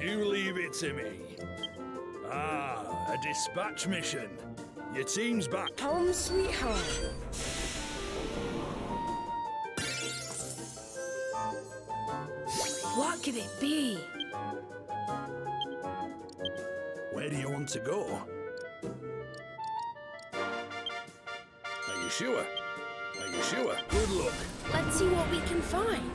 You leave it to me. Ah, a dispatch mission. Your team's back. Home sweet home. What could it be? Where do you want to go? Are you sure? Are you sure? Good luck. Let's see what we can find.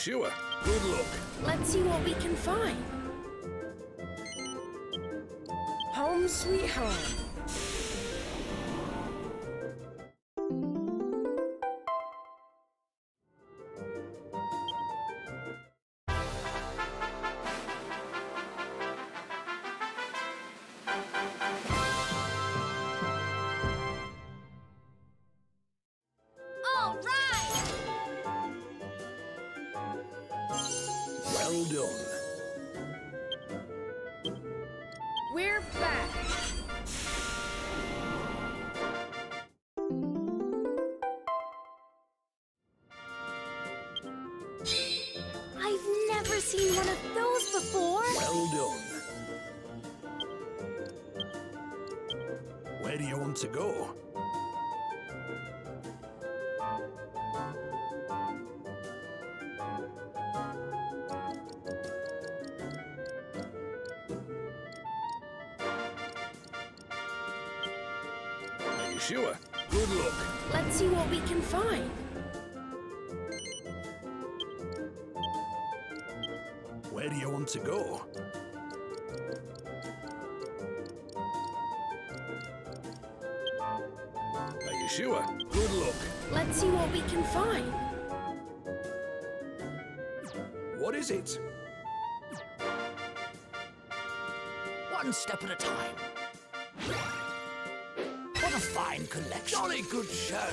Sure. Good luck. Let's see what we can find. Home sweet home. Sure. Good luck. Let's see what we can find. Where do you want to go? Are you sure? Good luck. Let's see what we can find. What is it? One step at a time. What a fine collection. Jolly good show.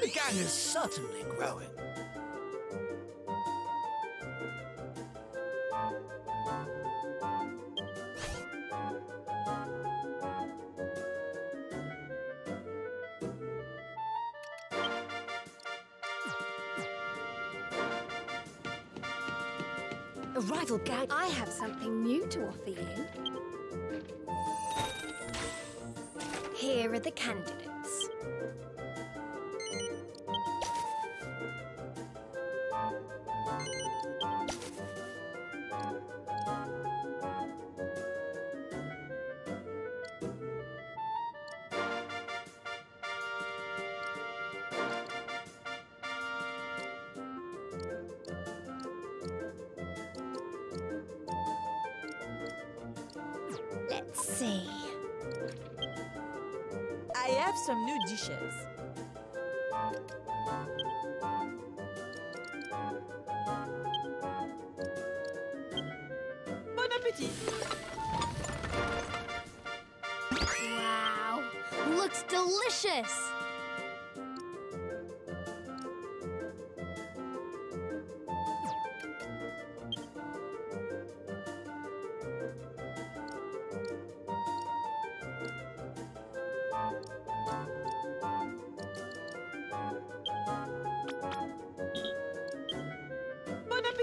The gang is certainly growing. Rival gang, I have something new to offer you. Here are the candidates. Some new dishes. Bon appétit! Wow! Looks delicious!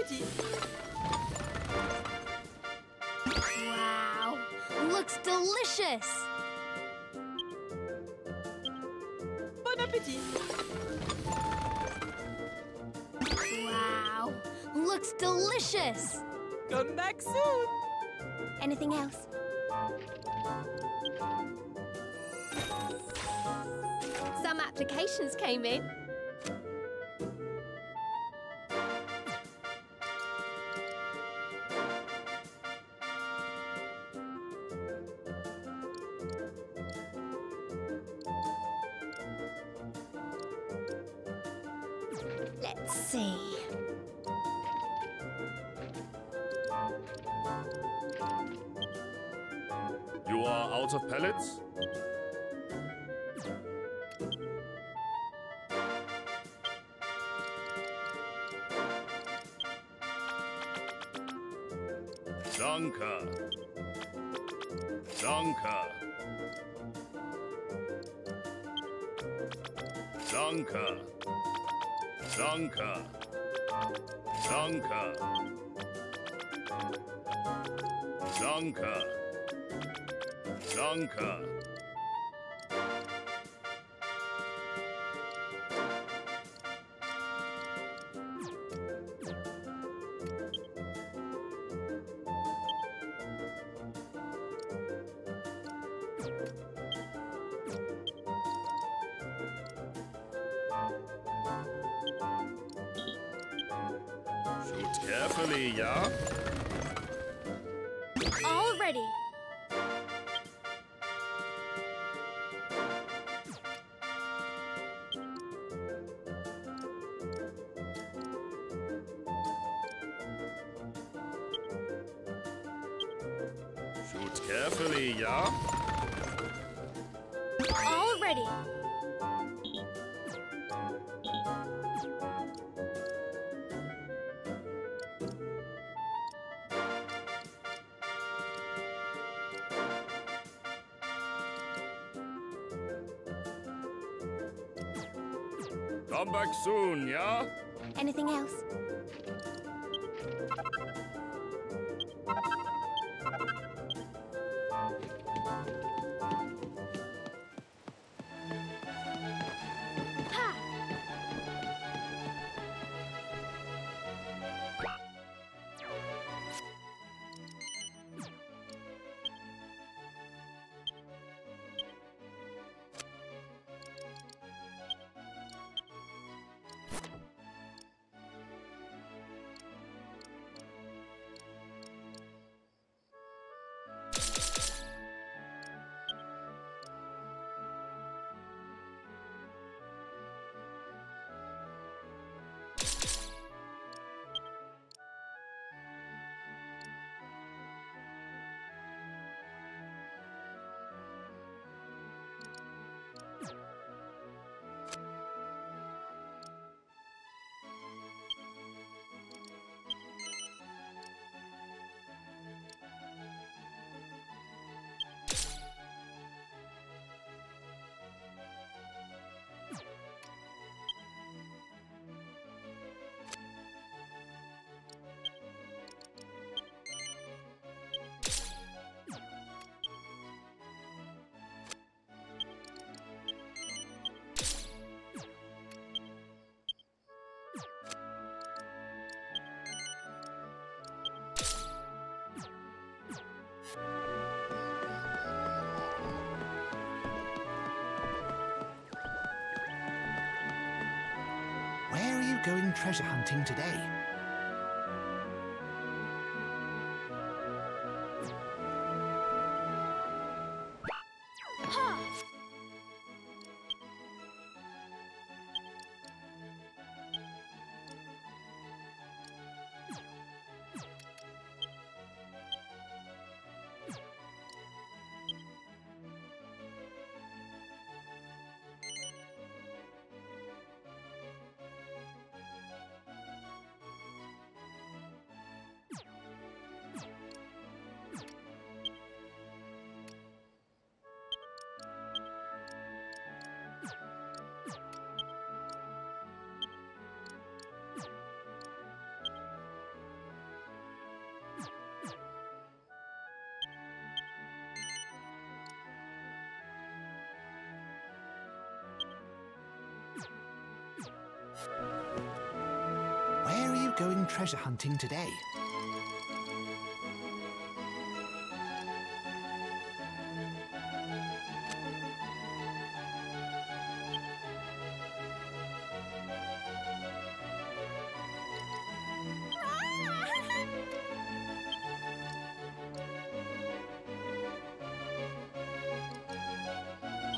Wow, looks delicious. Bon appétit. Wow, looks delicious. Come back soon. Anything else? Some applications came in. Let's see. You are out of pellets? Danke. Danke. Danke. Danke. Danke. Danke. Danke. Carefully, yeah? All ready. Shoot carefully, yeah? All ready. Come back soon, yeah? Anything else? Ha! Going treasure hunting today. Where are you going treasure hunting today?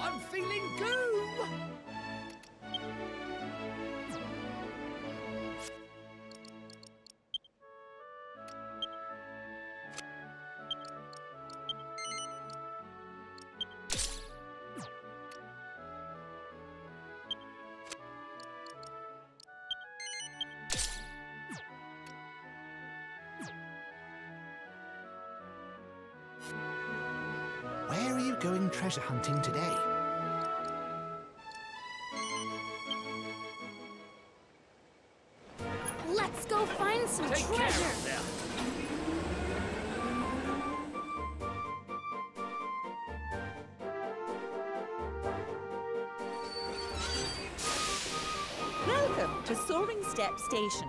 I'm feeling goo! Where are you going treasure hunting today? Let's go find some treasure! Welcome to Soaring Step Station.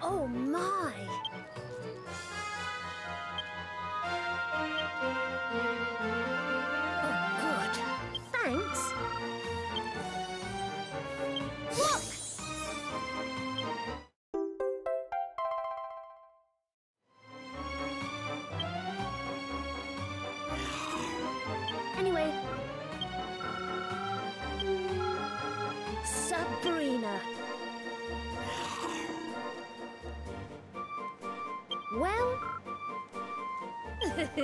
Oh my! Oh good. Thanks. Look! Anyway. Sabrina. Well... Let's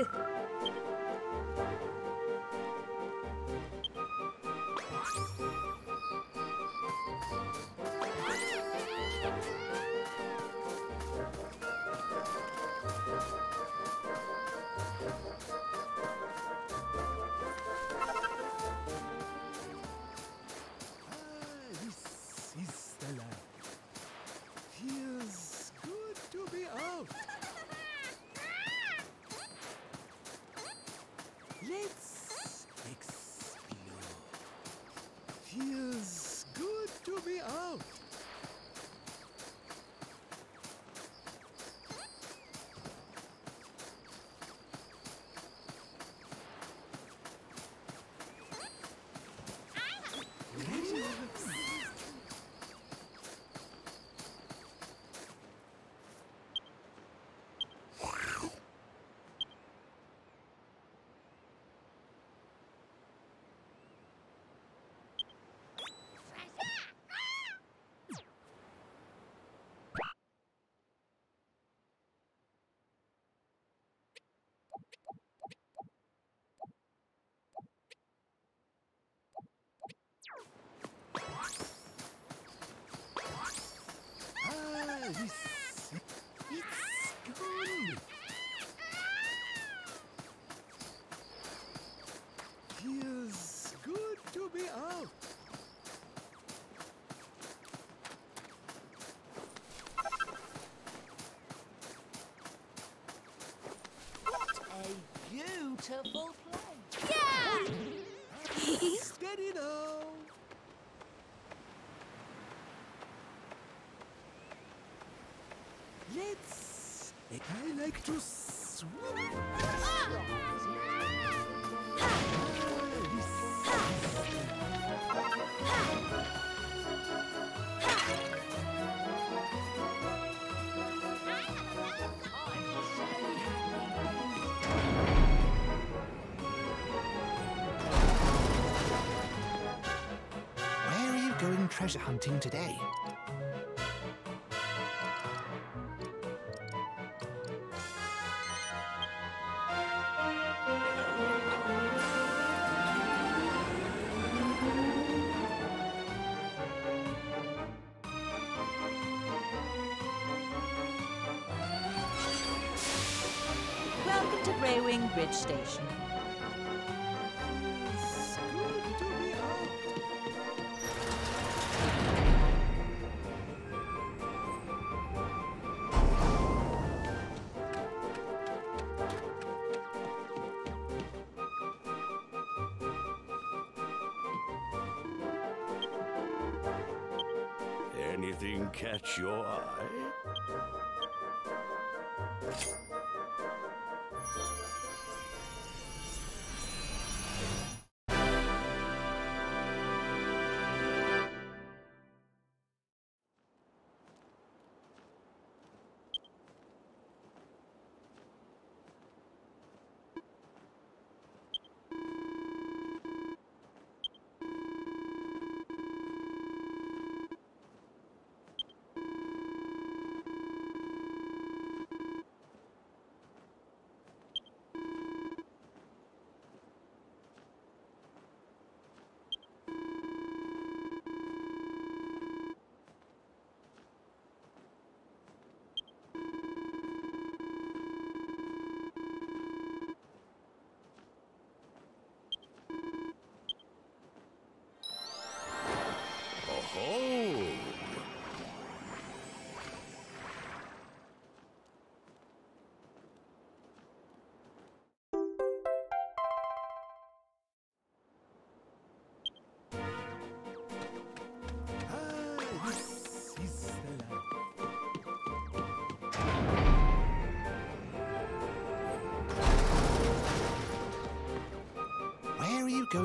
explore. Feels good to be out. Beautiful play. Yeah! Steady now. Let's... I like to swim. Treasure hunting today. Welcome to Braywing Bridge Station. Anything catch your eye?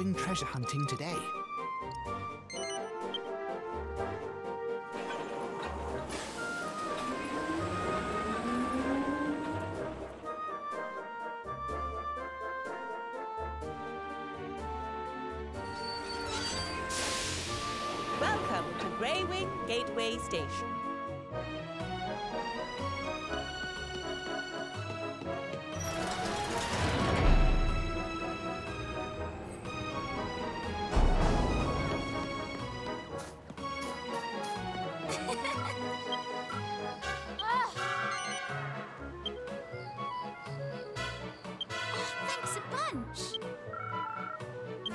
going treasure hunting today. Welcome to Braywing Gateway Station.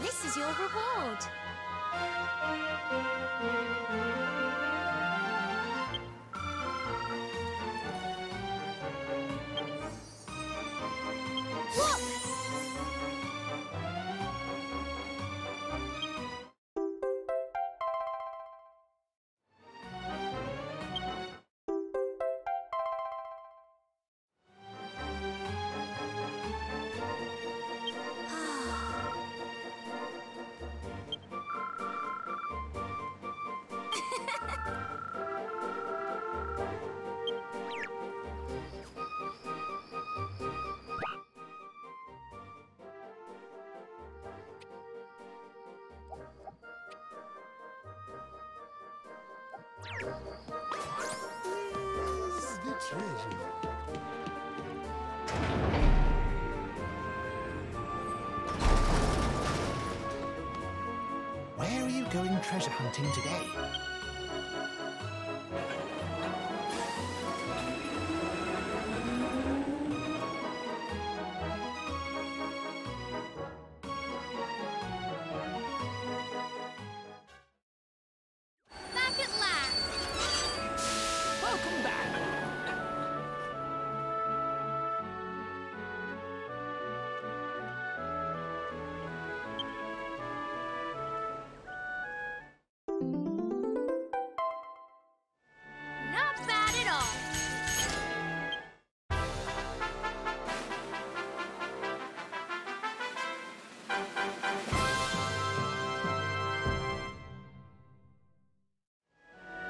This is your reward. Look! Where's the treasure? Where are you going treasure hunting today?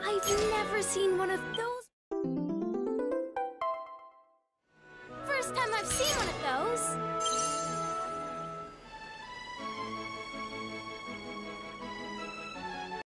I've never seen one of those